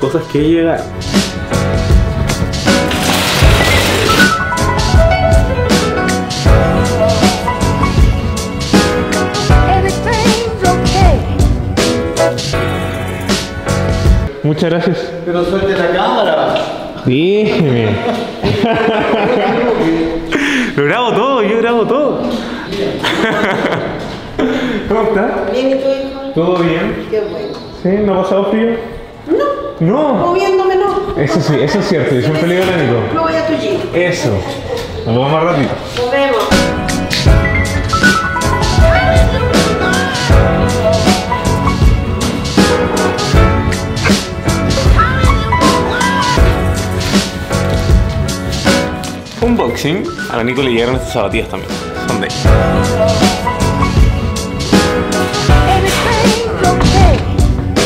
cosas que llegar. Muchas gracias. Pero suelte la cámara. Dígeme. Lo grabo todo, yo grabo todo. ¿Cómo estás? Bien, ¿y tú, hijo? ¿Todo bien? Qué bueno. ¿Sí? ¿No ha pasado frío? No. No. Moviéndome no. Eso es cierto, es un peligro único. No voy a tu gym. Eso. Nos vemos más rápido. Nos vemos. Unboxing, a la Nico le llegaron estas zapatillas también, son de él.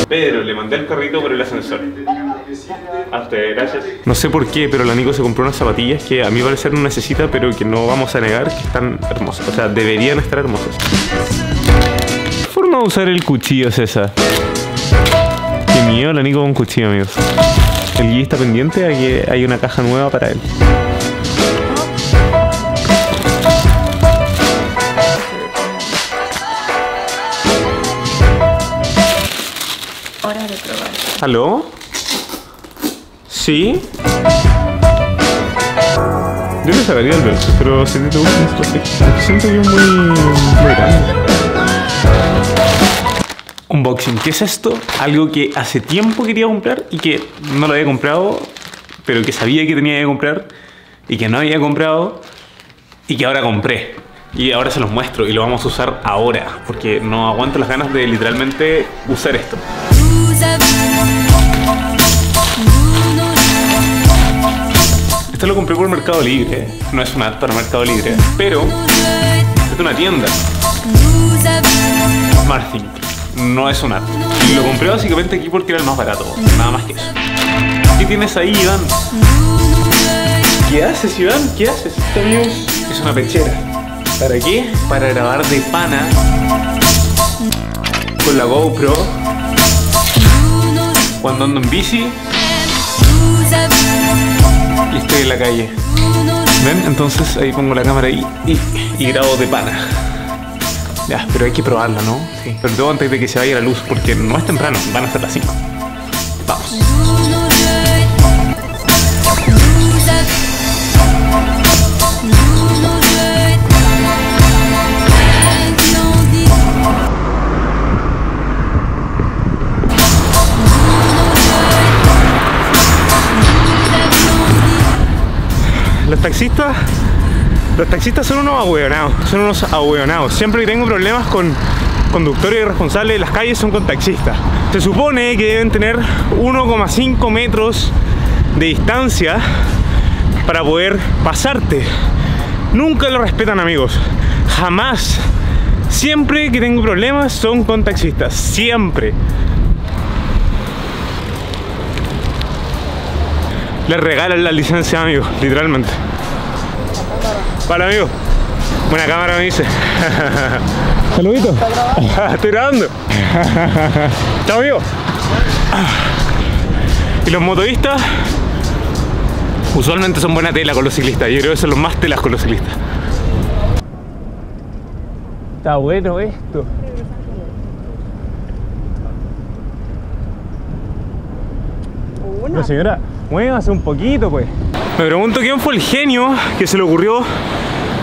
Pedro, le mandé el carrito por el ascensor. Hasta gracias. No sé por qué, pero la Nico se compró unas zapatillas que a mi parecer no necesita, pero que no vamos a negar que están hermosas, o sea, deberían estar hermosas. ¿Qué forma de usar el cuchillo es esa? Qué miedo la Nico con un cuchillo, amigos. El guía está pendiente a que hay una caja nueva para él. ¿Aló? ¿Sí? Yo les sacaría el verso, pero si te gusta esto, siento que es muy grande. Unboxing, ¿qué es esto? Algo que hace tiempo quería comprar y que no lo había comprado, pero que sabía que tenía que comprar y que no había comprado y que ahora compré. Y ahora se los muestro y lo vamos a usar ahora, porque no aguanto las ganas de literalmente usar esto. Esto lo compré por Mercado Libre, no es una app para Mercado Libre, pero es de una tienda. Smartthing, no es una app. Y lo compré básicamente aquí porque era el más barato, nada más que eso. ¿Qué tienes ahí, Iván? ¿Qué haces, Iván? ¿Qué haces? Esto, amigos, es una pechera. ¿Para qué? Para grabar de pana con la GoPro cuando ando en bici y estoy en la calle. ¿Ven? Entonces ahí pongo la cámara ahí y grabo de pana. Ya, pero hay que probarla, ¿no? Sí. Pero todo antes de que se vaya la luz, porque no es temprano, van a ser las 5. Vamos. Los taxistas son unos ahueonados, siempre tengo problemas con conductores irresponsables. Las calles son con taxistas. Se supone que deben tener 1,5 metros de distancia para poder pasarte. Nunca lo respetan, amigos, jamás. Siempre que tengo problemas son con taxistas, siempre. Les regalan la licencia, amigos, literalmente. Vale, amigo. Buena cámara, me dice. Saludito. Estoy grabando. Chao, amigo. Y los motoristas usualmente son buena tela con los ciclistas. Yo creo que son los más telas con los ciclistas. Está bueno esto. Pero señora, muévase un poquito, pues. Me pregunto quién fue el genio que se le ocurrió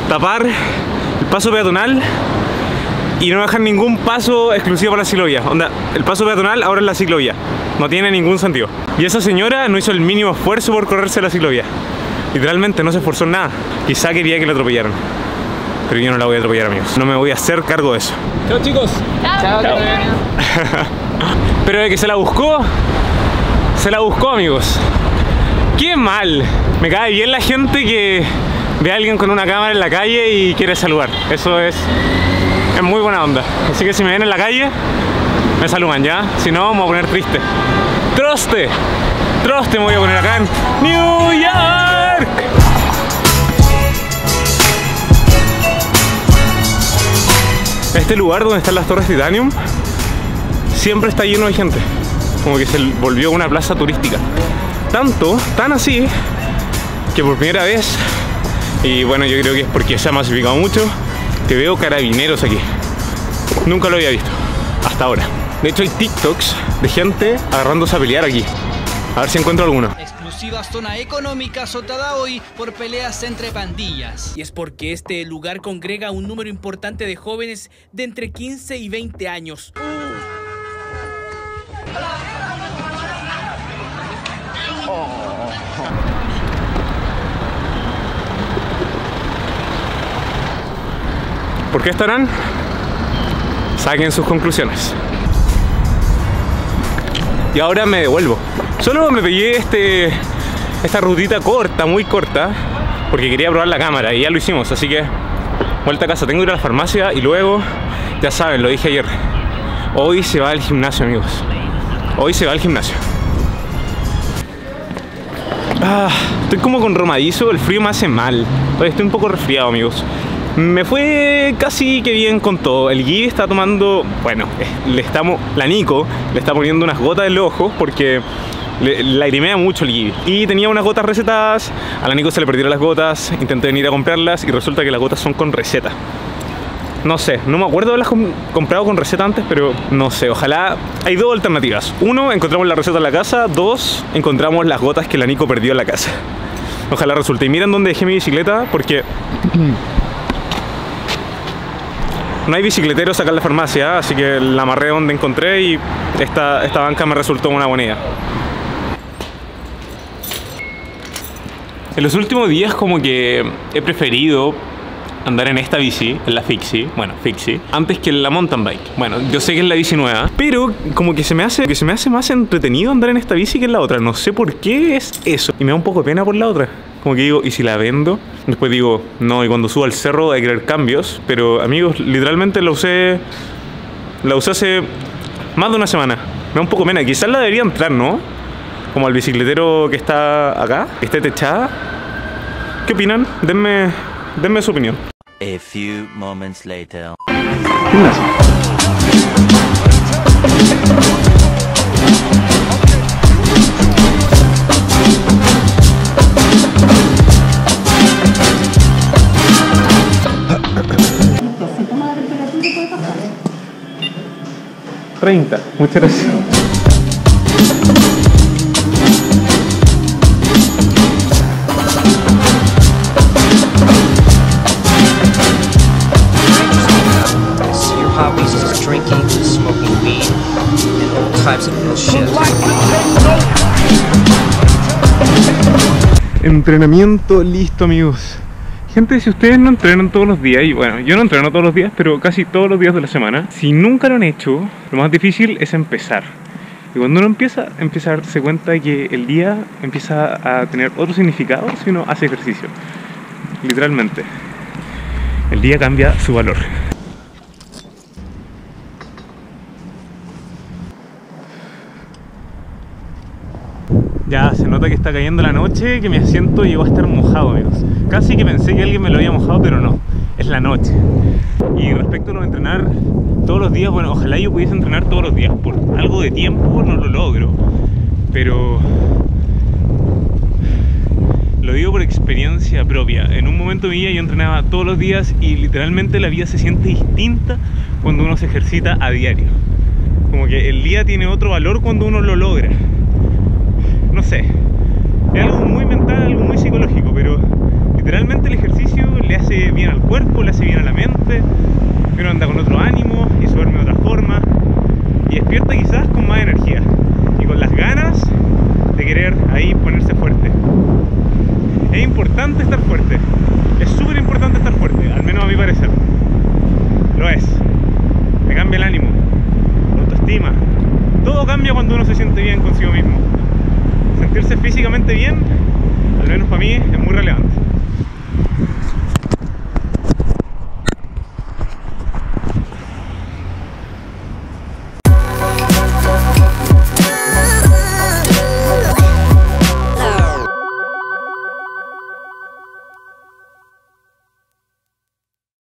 tapar el paso peatonal y no dejar ningún paso exclusivo para la ciclovía. Onda, el paso peatonal ahora es la ciclovía. No tiene ningún sentido. Y esa señora no hizo el mínimo esfuerzo por correrse la ciclovía. Literalmente no se esforzó en nada. Quizá quería que la atropellaran. Pero yo no la voy a atropellar, amigos. No me voy a hacer cargo de eso. Chao, chicos. Chao. Chao. Pero de que se la buscó. Se la buscó, amigos. ¡Qué mal! Me cae bien la gente que ve a alguien con una cámara en la calle y quiere saludar. Eso es muy buena onda. Así que si me ven en la calle, me saludan, ¿ya? Si no, me voy a poner triste. ¡Troste! ¡Troste! Me voy a poner acá en New York. Este lugar donde están las torres Titanium siempre está lleno de gente. como que se volvió una plaza turística. Tanto, tan así, que por primera vez, y bueno, yo creo que es porque se ha masificado mucho, te veo carabineros aquí. Nunca lo había visto, hasta ahora. De hecho hay TikToks de gente agarrándose a pelear aquí. A ver si encuentro alguno. Exclusiva zona económica azotada hoy por peleas entre pandillas. Y es porque este lugar congrega un número importante de jóvenes de entre 15 y 20 años. ¿Por qué estarán? Saquen sus conclusiones. Y ahora me devuelvo. Solo me pegué esta rutita corta, muy corta, porque quería probar la cámara y ya lo hicimos, así que vuelta a casa. Tengo que ir a la farmacia y luego, ya saben, lo dije ayer, hoy se va al gimnasio, amigos. Hoy se va al gimnasio. Estoy como con romadizo, el frío me hace mal. Hoy estoy un poco resfriado, amigos. Me fue casi que bien con todo. El Gui está tomando, bueno, la Nico le está poniendo unas gotas en los ojos porque lagrimea mucho el Gui. Y tenía unas gotas recetadas, a la Nico se le perdieron las gotas, intenté venir a comprarlas y resulta que las gotas son con receta. No sé, no me acuerdo de las comprado con receta antes, pero no sé, ojalá. Hay dos alternativas: uno, encontramos la receta en la casa; dos, encontramos las gotas que la Nico perdió en la casa. Ojalá resulte. Y miren dónde dejé mi bicicleta porque... no hay bicicleteros acá en la farmacia, así que la amarré donde encontré y esta banca me resultó una buena idea. En los últimos días como que he preferido andar en esta bici, en la Fixie, bueno, Fixie, antes que en la mountain bike. Bueno, yo sé que es la bici nueva, pero como que se me hace más entretenido andar en esta bici que en la otra. No sé por qué es eso. Y me da un poco de pena por la otra. Como que digo, ¿y si la vendo? Después digo, no, y cuando subo al cerro hay que hacer cambios. Pero, amigos, literalmente la usé hace más de una semana. Me da un poco pena. Quizás la debería entrar, ¿no? Como al bicicletero que está acá, que esté techada. ¿Qué opinan? Denme su opinión. A few moments later. $30, muchas gracias. Entrenamiento listo, amigos. Gente, si ustedes no entrenan todos los días, y bueno, yo no entreno todos los días, pero casi todos los días de la semana, si nunca lo han hecho, lo más difícil es empezar. Y cuando uno empieza a darse cuenta de que el día empieza a tener otro significado si uno hace ejercicio. Literalmente. El día cambia su valor. Ya se nota que está cayendo la noche, que mi asiento llegó a estar mojado, amigos. Casi que pensé que alguien me lo había mojado, pero no, es la noche. Y respecto a no entrenar todos los días, bueno, ojalá yo pudiese entrenar todos los días. Por algo de tiempo no lo logro, pero lo digo por experiencia propia. En un momento de mi vida yo entrenaba todos los días y literalmente la vida se siente distinta cuando uno se ejercita a diario. Como que el día tiene otro valor cuando uno lo logra. No sé, es algo muy mental, algo muy psicológico, pero literalmente el ejercicio le hace bien al cuerpo, le hace bien a la mente, uno anda con otro ánimo y se duerme de otra forma y despierta quizás con más energía y con las ganas de querer ahí ponerse fuerte. Es importante estar fuerte, es súper importante estar fuerte, al menos a mi parecer, lo es. Me cambia el ánimo, la autoestima, todo cambia cuando uno se siente bien consigo mismo. Sentirse físicamente bien, al menos para mí, es muy relevante.